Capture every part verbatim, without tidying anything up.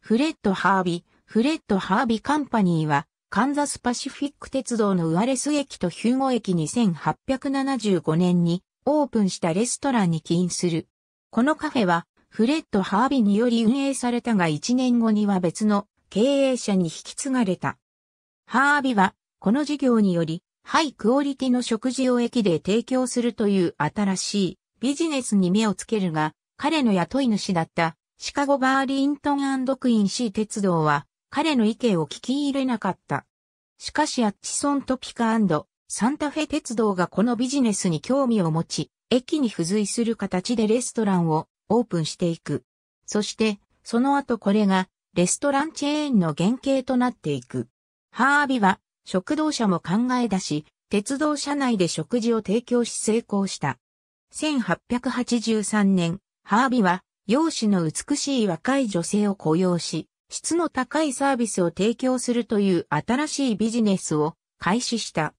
フレッド・ハービー、フレッド・ハービー・カンパニーは、カンザスパシフィック鉄道のウアレス駅とヒューゴ駅にせんはっぴゃくななじゅうごねんにオープンしたレストランに起因する。このカフェは、フレッド・ハービーにより運営されたがいちねんごには別の経営者に引き継がれた。ハービーは、この事業により、ハイクオリティの食事を駅で提供するという新しいビジネスに目をつけるが、彼の雇い主だったシカゴバーリントン&クインシー鉄道は、彼の意見を聞き入れなかった。しかしアッチソントピカ&サンタフェ鉄道がこのビジネスに興味を持ち、駅に付随する形でレストランをオープンしていく。そして、その後これがレストランチェーンの原型となっていく。ハービーは食堂車も考え出し、鉄道車内で食事を提供し成功した。せんはっぴゃくはちじゅうさんねん、ハービーは容姿の美しい若い女性を雇用し、質の高いサービスを提供するという新しいビジネスを開始した。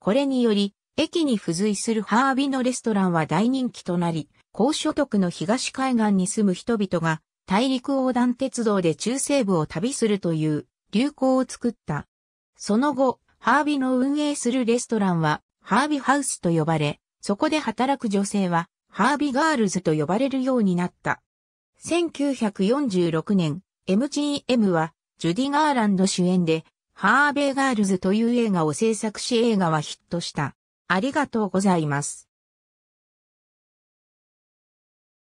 これにより、駅に付随するハービーのレストランは大人気となり、高所得の東海岸に住む人々が大陸横断鉄道で中西部を旅するという流行を作った。その後、ハービーの運営するレストランはハービーハウスと呼ばれ、そこで働く女性はハービーガールズと呼ばれるようになった。せんきゅうひゃくよんじゅうろくねん、エムジーエム はジュディ・ガーランド主演でハーベイ・ガールズという映画を制作し映画はヒットした。ありがとうございます。